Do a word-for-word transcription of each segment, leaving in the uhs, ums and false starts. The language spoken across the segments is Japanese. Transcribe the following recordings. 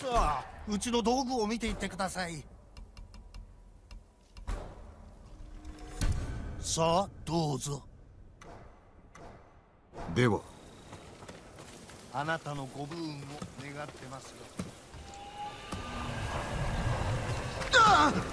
さあ、うちの道具を見ていってください。さあ、どうぞ。ではあなたのご武運を願ってますよ。あっ、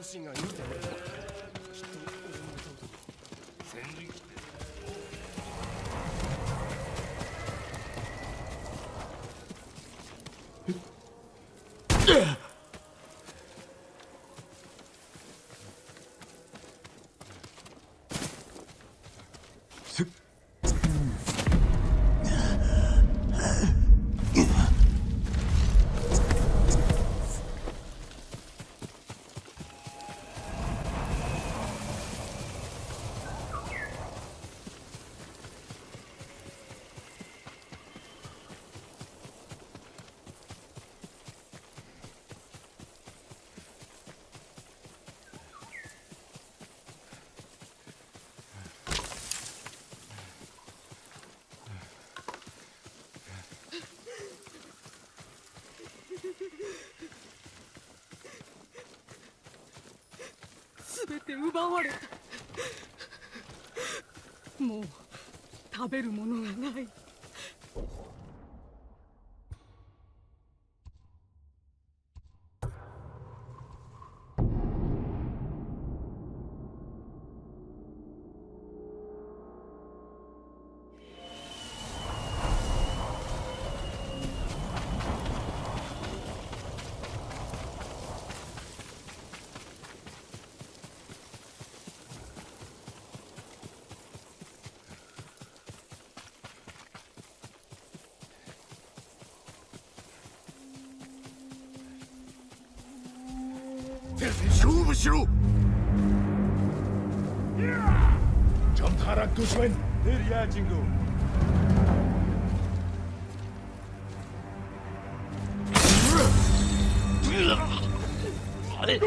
シンが言うてもきっと俺の弟戦力全て奪われた。もう食べるものがない。勝負しろ。전타락 두수엔 느리야 친구. 아니.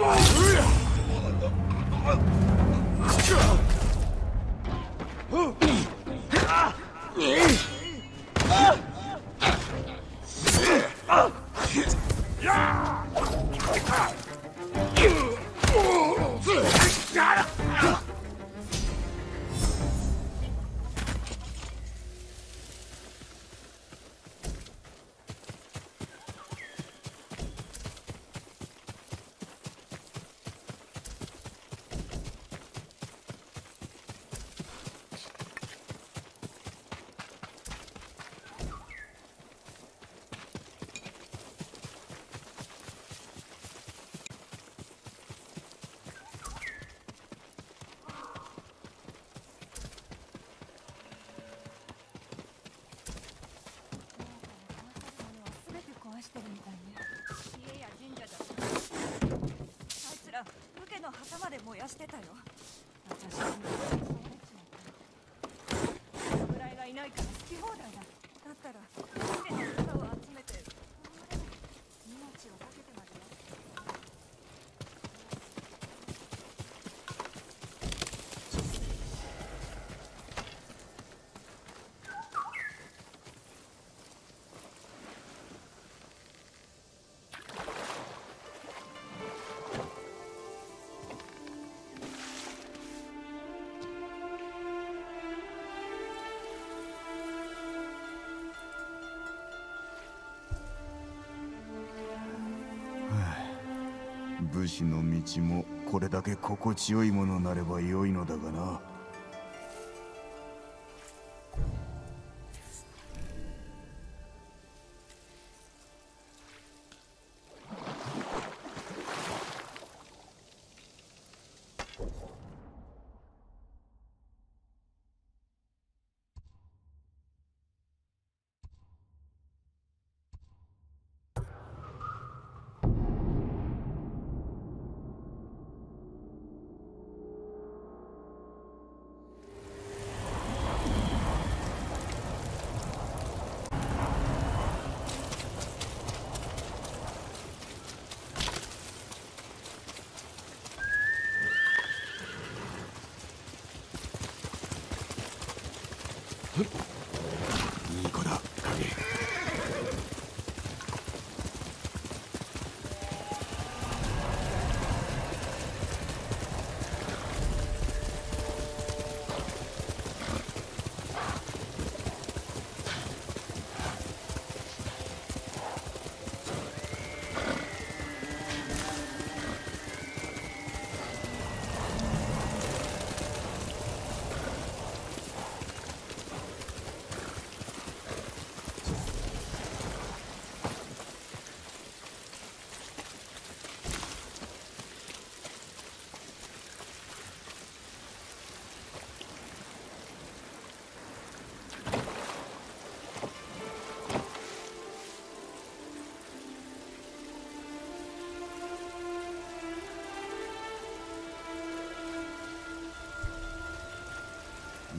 武士の道もこれだけ心地よいものになれば良いのだがな。いい子だ、影。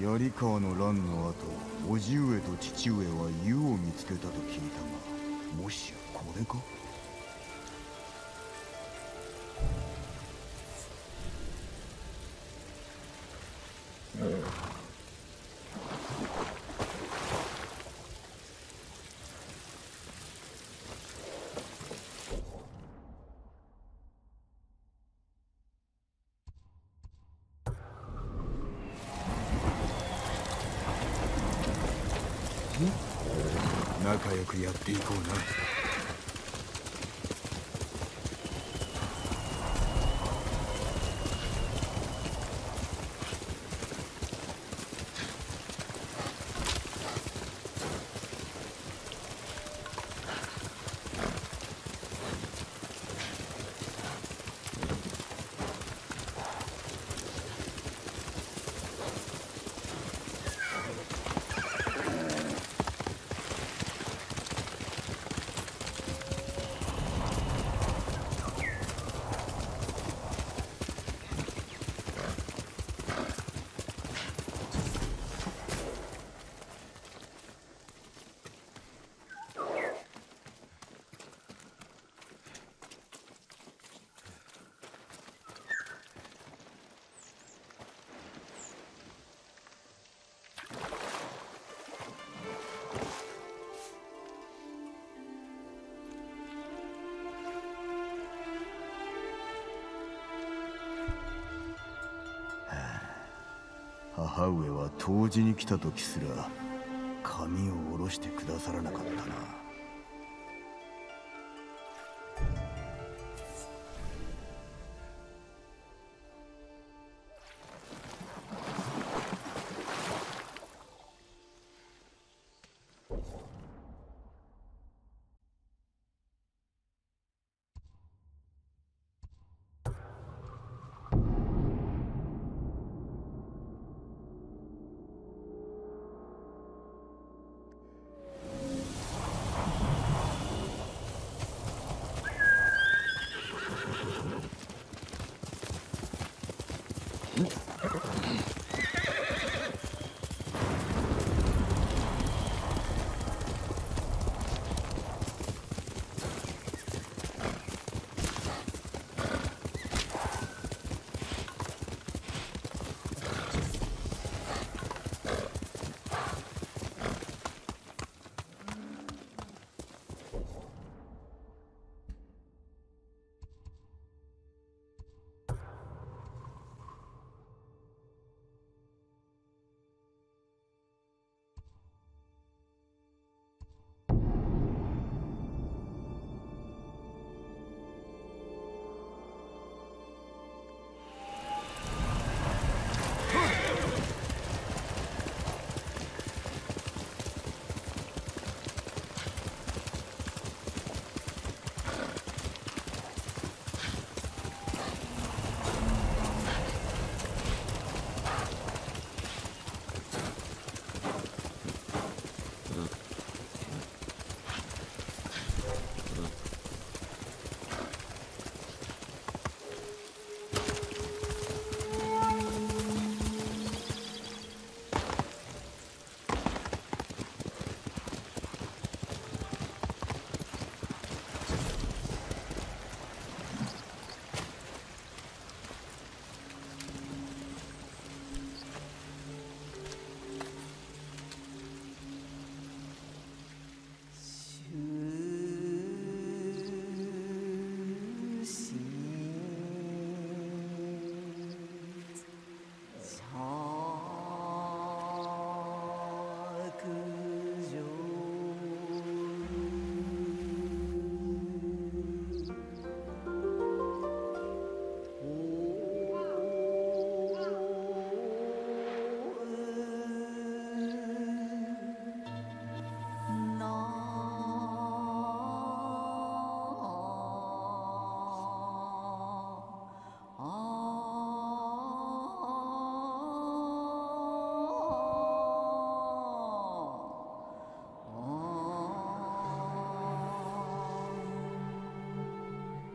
槍川の乱の後、叔父上と父上は湯を見つけたと聞いたが、もしやこれか？仲良くやっていこうな。母上は湯治に来た時すら髪を下ろしてくださらなかったな。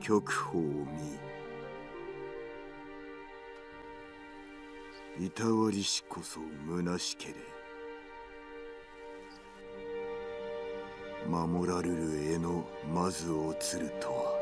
極法を見、いたわりしこそ虚しけれ、守らるる絵のまずをつるとは。